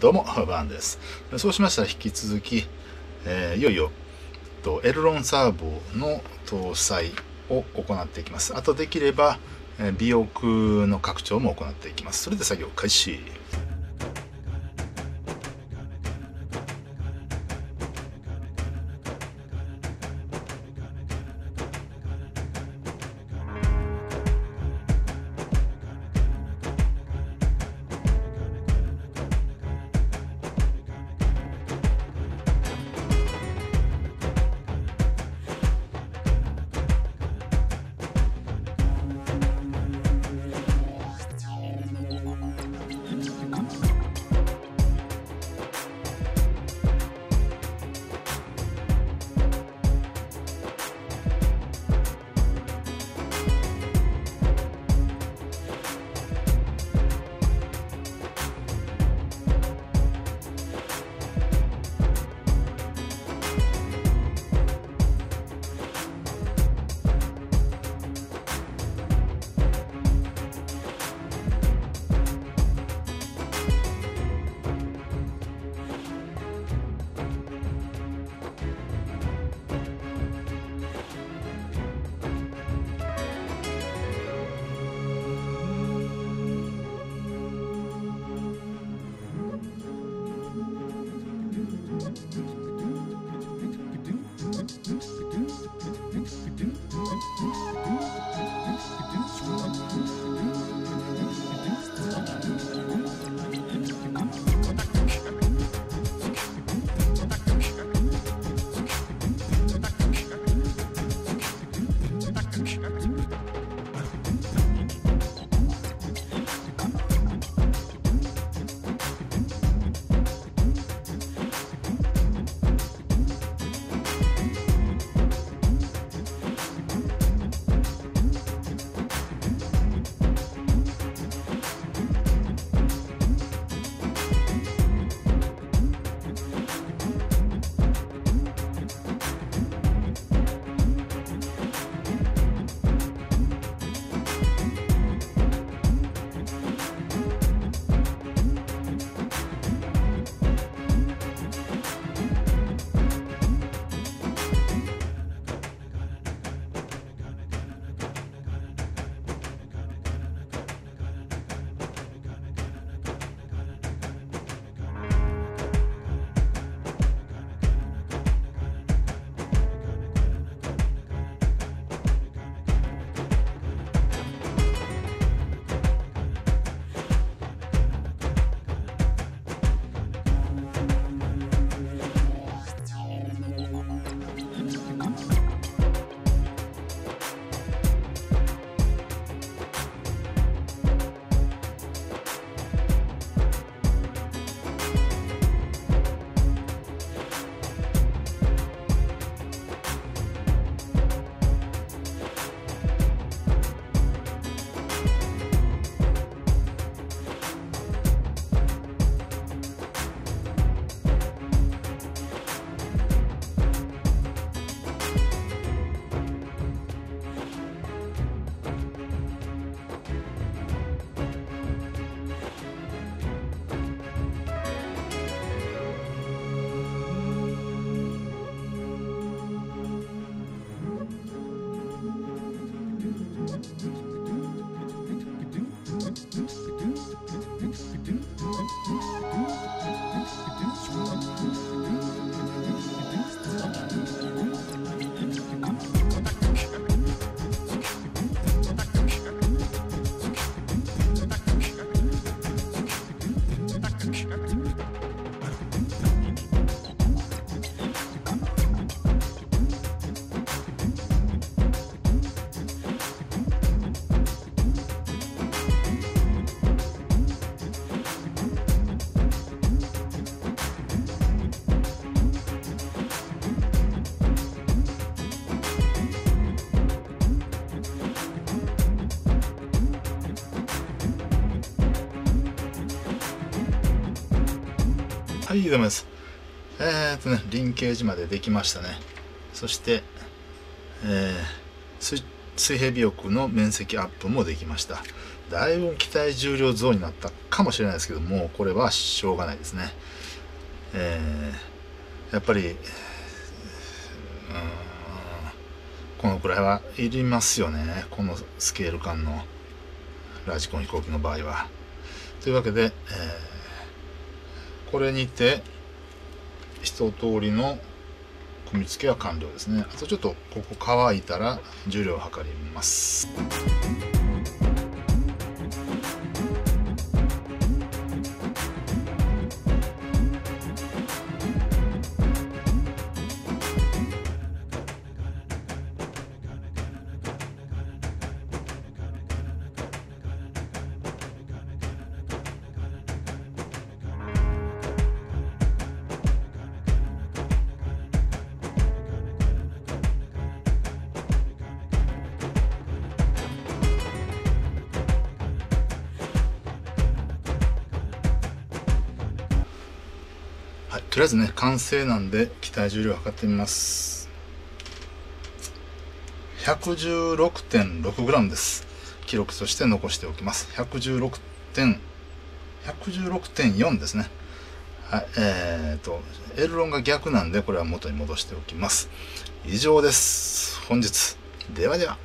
どうも、バーンです。そうしましたら引き続き、いよいよエルロンサーボの搭載を行っていきます。あとできれば尾翼の拡張も行っていきます。それで作業開始。はい、どうもです。リンケージまでできましたね。そして、水平尾翼の面積アップもできました。だいぶ機体重量増になったかもしれないですけども、これはしょうがないですね。やっぱりこのくらいはいりますよね、このスケール感のラジコン飛行機の場合は。というわけで、これにて一通りの組み付けは完了ですね。あとちょっとここ乾いたら重量を測ります。とりあえずね、完成なんで機体重量を測ってみます。 116.6g です。記録として残しておきます。 116.4 ですね。はい、エルロンが逆なんでこれは元に戻しておきます。以上です、本日。ではでは。